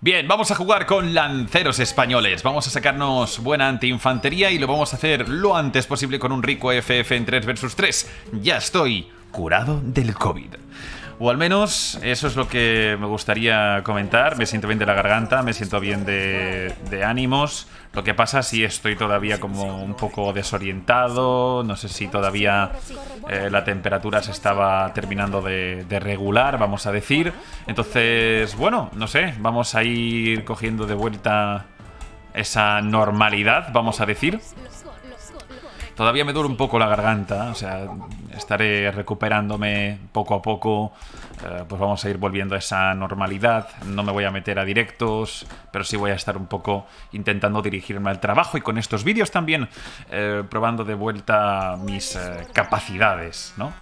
Bien, vamos a jugar con lanceros españoles. Vamos a sacarnos buena antiinfantería y lo vamos a hacer lo antes posible con un rico FF en 3 vs 3. Ya estoy curado del COVID. O al menos eso es lo que me gustaría comentar. Me siento bien de la garganta, me siento bien de ánimos. Lo que pasa si estoy todavía como un poco desorientado. No sé si todavía la temperatura se estaba terminando de regular, vamos a decir. Entonces, bueno, no sé, vamos a ir cogiendo de vuelta esa normalidad, vamos a decir. Todavía me duele un poco la garganta, o sea, estaré recuperándome poco a poco, pues vamos a ir volviendo a esa normalidad. No me voy a meter a directos, pero sí voy a estar un poco intentando dirigirme al trabajo y con estos vídeos también probando de vuelta mis capacidades, ¿no?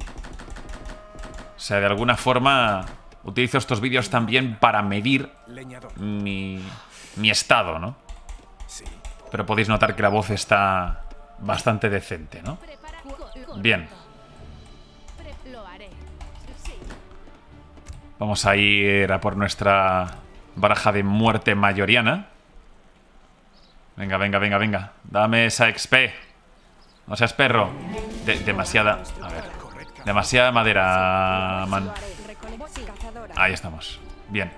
O sea, de alguna forma utilizo estos vídeos también para medir mi estado, ¿no? Pero podéis notar que la voz está bastante decente, ¿no? Bien. Vamos a ir a por nuestra baraja de muerte mayoriana. Venga, venga, venga, venga. Dame esa XP. No seas perro. Demasiada... A ver. Demasiada madera, man. Ahí estamos. Bien.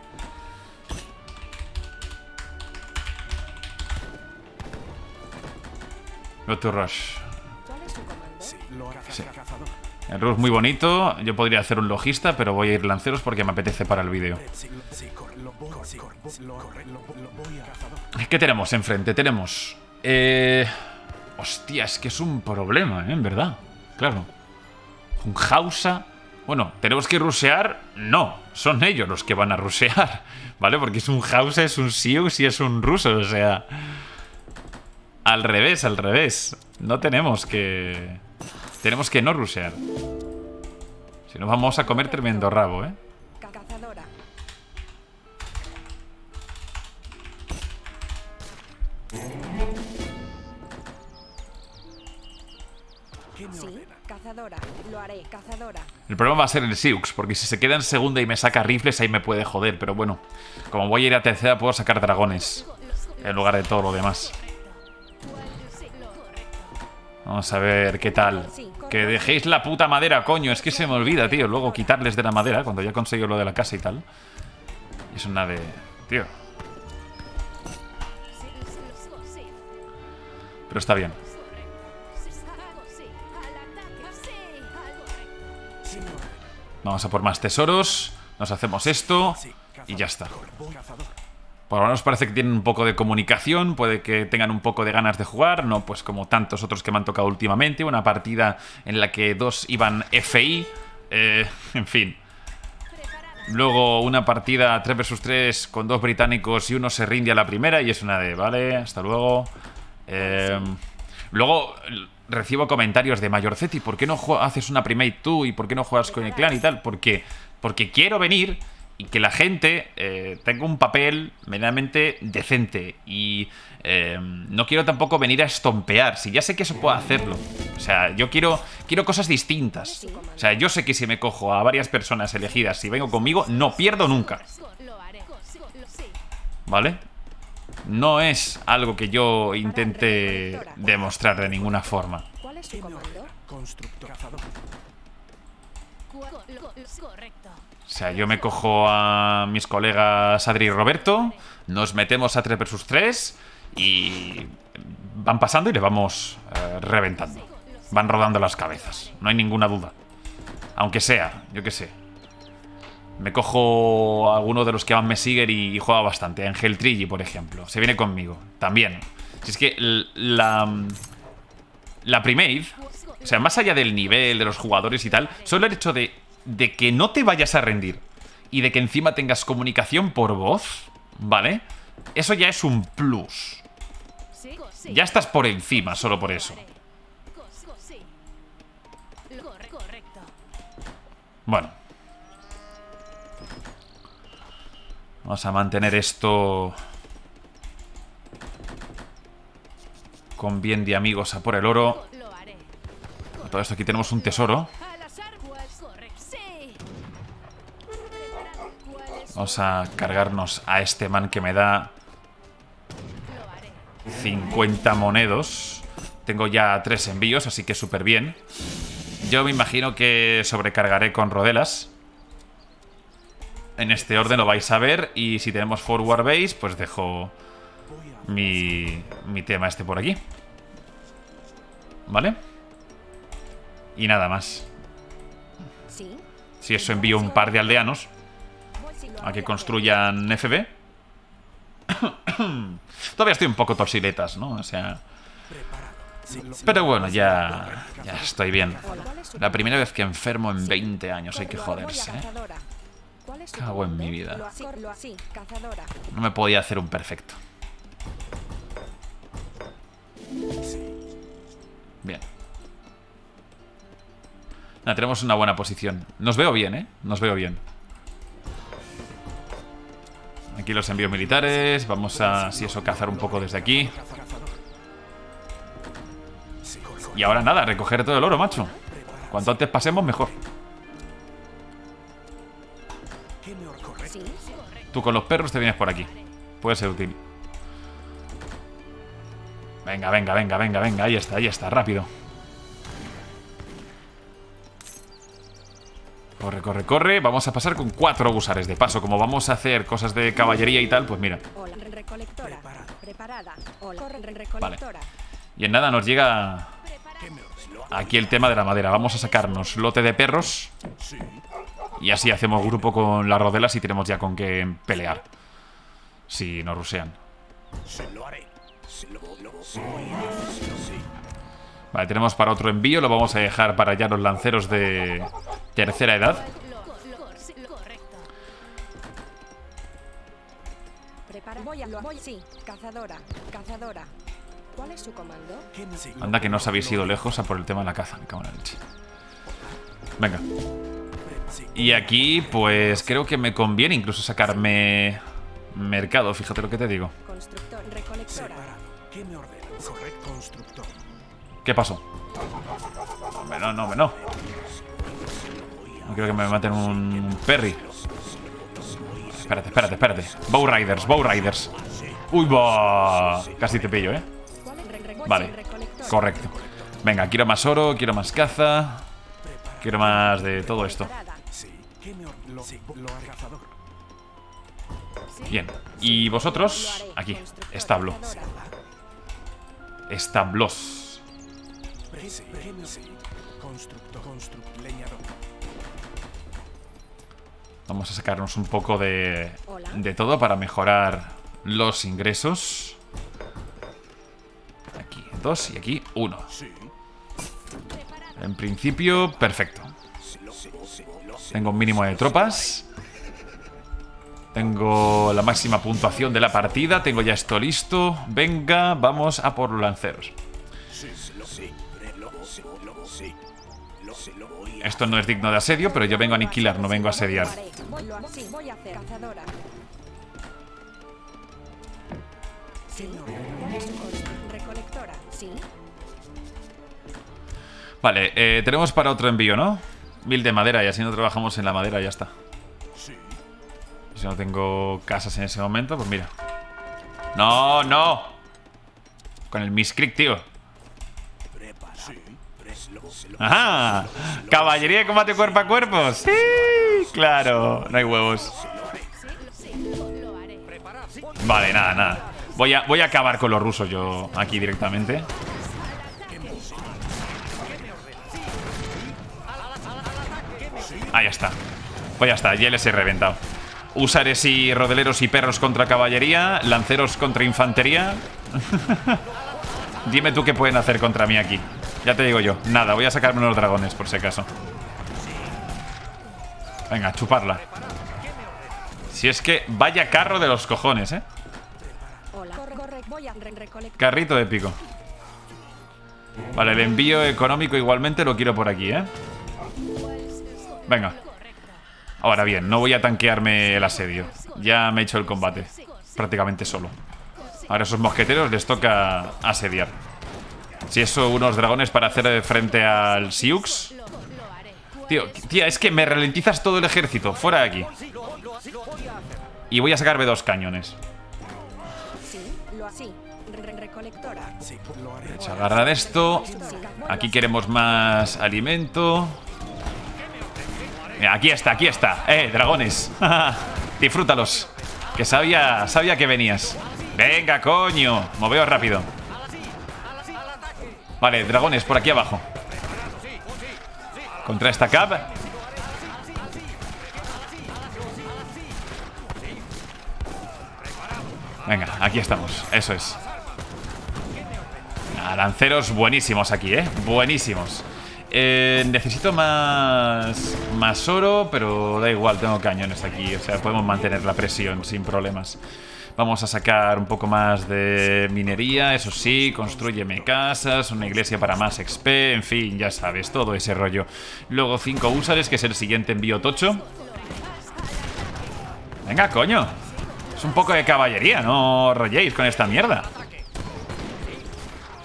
Go to rush. Sí. El rush muy bonito. Yo podría hacer un logista, pero voy a ir lanceros porque me apetece para el vídeo. ¿Qué tenemos enfrente? Tenemos... Hostia, es que es un problema, ¿eh? En verdad. Claro. Un Hausa. Bueno, ¿tenemos que rushear? No, son ellos los que van a rushear, ¿vale? Porque es un Hausa, es un Sioux y es un ruso, o sea... Al revés, al revés. No tenemos que... Tenemos que no rushear. Si no, vamos a comer tremendo rabo, ¿eh? El problema va a ser el Sioux, porque si se queda en segunda y me saca rifles, ahí me puede joder. Pero bueno, como voy a ir a tercera, puedo sacar dragones en lugar de todo lo demás. Vamos a ver qué tal. Que dejéis la puta madera, coño. Es que se me olvida, tío. Luego quitarles de la madera cuando ya he conseguido lo de la casa y tal. Es una de... Tío. Pero está bien. Vamos a por más tesoros. Nos hacemos esto. Y ya está. Por lo menos parece que tienen un poco de comunicación, puede que tengan un poco de ganas de jugar, no pues como tantos otros que me han tocado últimamente, una partida en la que dos iban FI, en fin. Luego una partida 3 vs 3 con dos británicos y uno se rinde a la primera y es una de, vale, hasta luego. Luego recibo comentarios de Mayorceti, ¿por qué no haces una primate tú y por qué no juegas con el clan y tal? Porque quiero venir... Y que la gente tenga un papel medianamente decente. Y no quiero tampoco venir a estompear. Si ya sé que eso puedo hacerlo. O sea, yo quiero cosas distintas. O sea, yo sé que si me cojo a varias personas elegidas, si vengo conmigo, no pierdo nunca. ¿Vale? No es algo que yo intente demostrar de ninguna forma. ¿Cuál es tu comando? Constructor. Correcto. O sea, yo me cojo a mis colegas Adri y Roberto, nos metemos a 3 vs 3 y van pasando y le vamos reventando. Van rodando las cabezas, no hay ninguna duda. Aunque sea, yo qué sé. Me cojo a alguno de los que van me siguen y juega bastante. Ángel Trilli, por ejemplo, se viene conmigo, también. Si es que la primate, o sea, más allá del nivel de los jugadores y tal, solo el hecho de que no te vayas a rendir y de que encima tengas comunicación por voz, ¿vale? Eso ya es un plus. Ya estás por encima solo por eso. Bueno. Vamos a mantener esto con bien de amigos a por el oro. A todo esto aquí tenemos un tesoro. Vamos a cargarnos a este man que me da 50 monedos. Tengo ya 3 envíos, así que súper bien. Yo me imagino que sobrecargaré con rodelas. En este orden lo vais a ver. Y si tenemos forward base, pues dejo mi tema este por aquí. ¿Vale? Y nada más. Si eso, envío un par de aldeanos a que construyan FB. Todavía estoy un poco torsiletas, ¿no? O sea... Pero bueno, ya estoy bien. La primera vez que enfermo en 20 años, hay que joderse, ¿eh? Cago en mi vida. No me podía hacer un perfecto. Bien. Nah, tenemos una buena posición. Nos veo bien, ¿eh? Nos veo bien. Aquí los envíos militares. Vamos a, si eso, cazar un poco desde aquí. Y ahora nada, recoger todo el oro, macho. Cuanto antes pasemos, mejor. Tú con los perros te vienes por aquí. Puede ser útil. Venga, venga, venga, venga, venga. Ahí está, rápido. Corre, corre, corre. Vamos a pasar con 4 gusares de paso. Como vamos a hacer cosas de caballería y tal, pues mira. Vale. Y en nada nos llega aquí el tema de la madera. Vamos a sacarnos lote de perros. Y así hacemos grupo con las rodelas y tenemos ya con qué pelear. Si nos rusean. Vale, tenemos para otro envío. Lo vamos a dejar para allá los lanceros de tercera edad. Anda que no os habéis ido lejos a por el tema de la caza. Me cago en la leche. Venga. Y aquí, pues creo que me conviene incluso sacarme mercado, fíjate lo que te digo. ¿Qué pasó? No, no, no. No creo que me maten un Perry. Espérate, espérate, espérate. Bow Riders, Bow Riders. ¡Uy, va! Casi te pillo, ¿eh? Vale, correcto. Venga, quiero más oro, quiero más caza. Quiero más de todo esto. Bien, y vosotros, aquí, establo. Establos. Vamos a sacarnos un poco de todo para mejorar los ingresos. Aquí 2 y aquí 1. En principio, perfecto. Tengo un mínimo de tropas. Tengo la máxima puntuación de la partida. Tengo ya esto listo. Venga, vamos a por los lanceros. Esto no es digno de asedio, pero yo vengo a aniquilar, no vengo a asediar. Vale, tenemos para otro envío, ¿no? 1000 de madera y así no trabajamos en la madera, ya está. Si no tengo casas en ese momento, pues mira. ¡No, no! Con el miscrick, tío. ¡Ajá! ¡Caballería de combate cuerpo a cuerpo! ¡Sí! ¡Claro! No hay huevos. Vale, nada, nada. Voy a acabar con los rusos yo aquí directamente. Ahí está. Pues ya está, ya les he reventado. Húsares y rodeleros y perros contra caballería. Lanceros contra infantería. Dime tú qué pueden hacer contra mí aquí. Ya te digo yo, nada, voy a sacarme unos dragones por si acaso. Venga, chuparla. Si es que vaya carro de los cojones, ¿eh? Carrito de pico. Vale, el envío económico igualmente lo quiero por aquí, ¿eh? Venga. Ahora bien, no voy a tanquearme el asedio. Ya me he hecho el combate prácticamente solo. Ahora esos mosqueteros les toca asediar. Si eso, unos dragones para hacer frente al Siux. Tío, tía, es que me ralentizas todo el ejército. Fuera de aquí. Y voy a sacarme dos cañones. Vamos a agarrar esto. Aquí queremos más alimento. Mira, aquí está, aquí está. Dragones. Disfrútalos. Que sabía que venías. Venga, coño. Moveos rápido. Vale, dragones por aquí abajo. Contra esta cab. Venga, aquí estamos. Eso es. Ah, lanceros buenísimos aquí, buenísimos. Necesito más oro, pero da igual, tengo cañones aquí. O sea, podemos mantener la presión sin problemas. Vamos a sacar un poco más de minería, eso sí. Construyeme casas, una iglesia para más XP, en fin, ya sabes, todo ese rollo. Luego 5 húsares, que es el siguiente envío tocho. Venga, coño. Es un poco de caballería, no rolléis con esta mierda.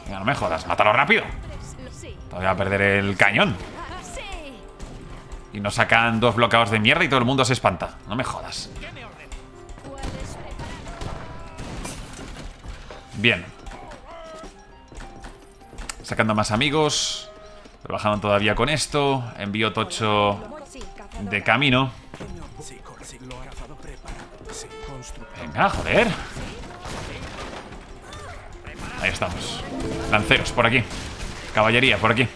No me jodas, mátalo rápido. Todavía voy a perder el cañón. Y nos sacan dos bloqueados de mierda y todo el mundo se espanta. No me jodas. Bien. Sacando más amigos. Trabajando todavía con esto. Envío tocho de camino. Venga, joder. Ahí estamos. Lanceros, por aquí. Caballería, por aquí.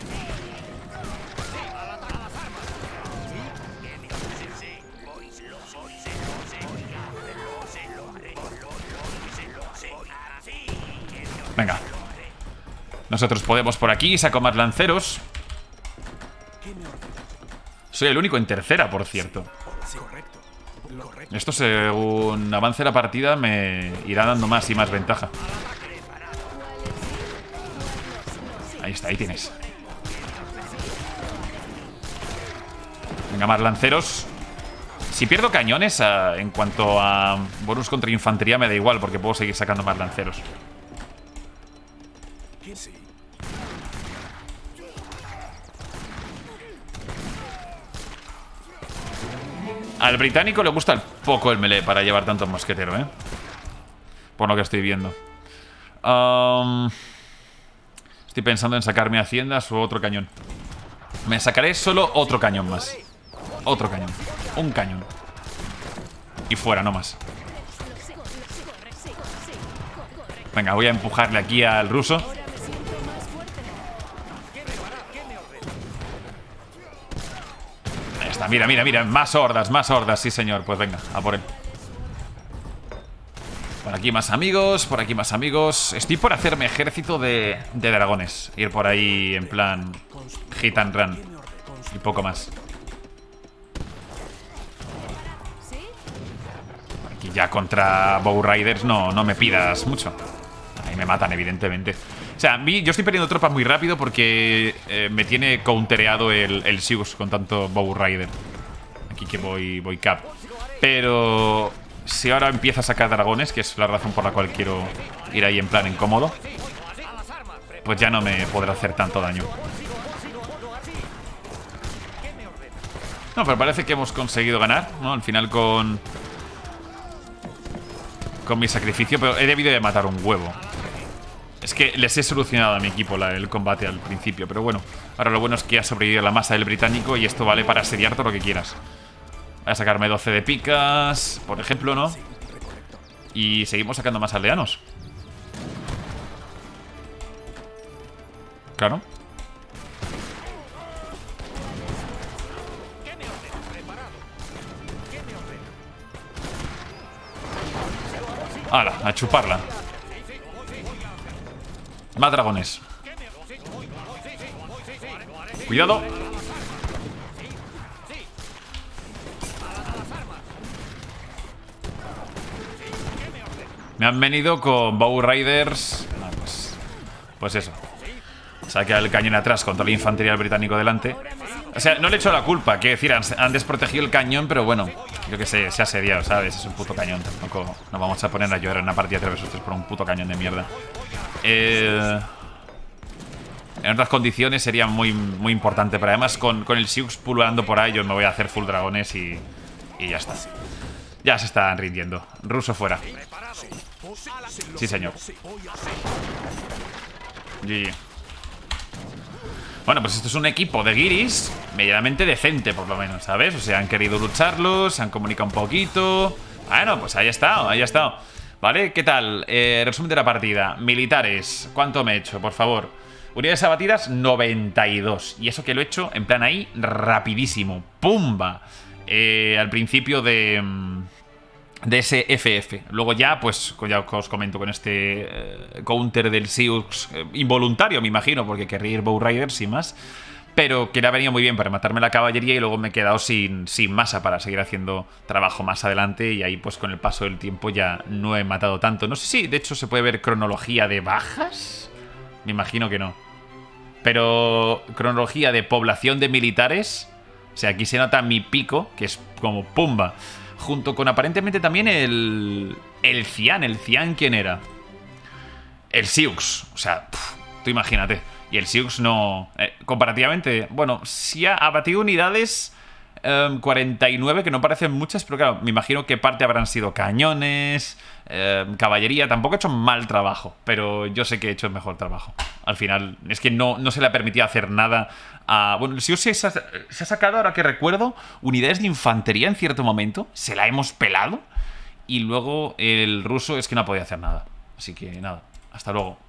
Venga. Nosotros podemos por aquí. Saco más lanceros. Soy el único en tercera, por cierto. Esto, según avance la partida, me irá dando más y más ventaja. Ahí está, ahí tienes. Venga, más lanceros. Si pierdo cañones, en cuanto a bonus contra infantería me da igual, porque puedo seguir sacando más lanceros. Al británico le gusta poco el melee para llevar tanto mosquetero, por lo que estoy viendo. Estoy pensando en sacarme haciendas o otro cañón. Me sacaré solo otro cañón más. Otro cañón. Un cañón. Y fuera, no más. Venga, voy a empujarle aquí al ruso. Ahí está, mira, mira, mira. Más hordas, sí señor. Pues venga, a por él. Por aquí más amigos, por aquí más amigos. Estoy por hacerme ejército de dragones. Ir por ahí en plan hit and run. Y poco más. Aquí ya contra Bow Riders no me pidas mucho. Ahí me matan, evidentemente. O sea, a mí, yo estoy perdiendo tropas muy rápido porque me tiene countereado el Sius con tanto Bow Rider. Aquí que voy cap. Pero... si ahora empiezo a sacar dragones, que es la razón por la cual quiero ir ahí en plan incómodo, pues ya no me podrá hacer tanto daño. No, pero parece que hemos conseguido ganar, ¿no? Al final con mi sacrificio, pero he debido de matar un huevo. Es que les he solucionado a mi equipo el combate al principio, pero bueno. Ahora lo bueno es que ha sobrevivido la masa del británico y esto vale para asediar todo lo que quieras. Voy a sacarme 12 de picas, por ejemplo, ¿no? Y seguimos sacando más aldeanos. Claro. ¡Hala! A chuparla. Más dragones. Cuidado. Me han venido con Bow Riders. Ah, pues eso. Saca el cañón atrás contra la infantería del británico delante. O sea, no le echo la culpa. Quiero decir, han desprotegido el cañón, pero bueno, yo que sé, se ha asediado, ¿sabes? Es un puto cañón. Tampoco nos vamos a poner a llorar en una partida 3v3 por un puto cañón de mierda. En otras condiciones sería muy importante. Pero además, con el Siux pululando por ahí, yo me voy a hacer full dragones y ya está. Ya se están rindiendo. Ruso fuera. Sí, señor. GG. Bueno, pues esto es un equipo de guiris medianamente decente, por lo menos, ¿sabes? O sea, han querido lucharlos, se han comunicado un poquito. Bueno, pues ahí ha estado, ahí ha estado. ¿Vale? ¿Qué tal? Resumen de la partida. Militares, ¿cuánto me he hecho? Por favor. Unidades abatidas, 92. Y eso que lo he hecho en plan ahí, rapidísimo. ¡Pumba! Al principio de ese FF. Luego ya, pues, ya os comento con este counter del Sioux involuntario, me imagino, porque querría ir Bow Riders y más. Pero que le ha venido muy bien para matarme la caballería y luego me he quedado sin masa para seguir haciendo trabajo más adelante. Y ahí, pues, con el paso del tiempo ya no he matado tanto. No sé si, de hecho, se puede ver cronología de bajas. Me imagino que no. Pero cronología de población de militares. O sea, aquí se nota mi pico, que es como pumba. Junto con aparentemente también el Cian. ¿El Cian quién era? El Sioux. O sea, tú imagínate. Y el Sioux no... comparativamente, bueno, sí ha abatido unidades 49, que no parecen muchas, pero claro, me imagino que parte habrán sido cañones, caballería. Tampoco he hecho mal trabajo, pero yo sé que he hecho el mejor trabajo. Al final, es que no se le ha permitido hacer nada a... Bueno, el Sioux se ha sacado, ahora que recuerdo, unidades de infantería en cierto momento. Se la hemos pelado. Y luego el ruso es que no ha podido hacer nada. Así que nada, hasta luego.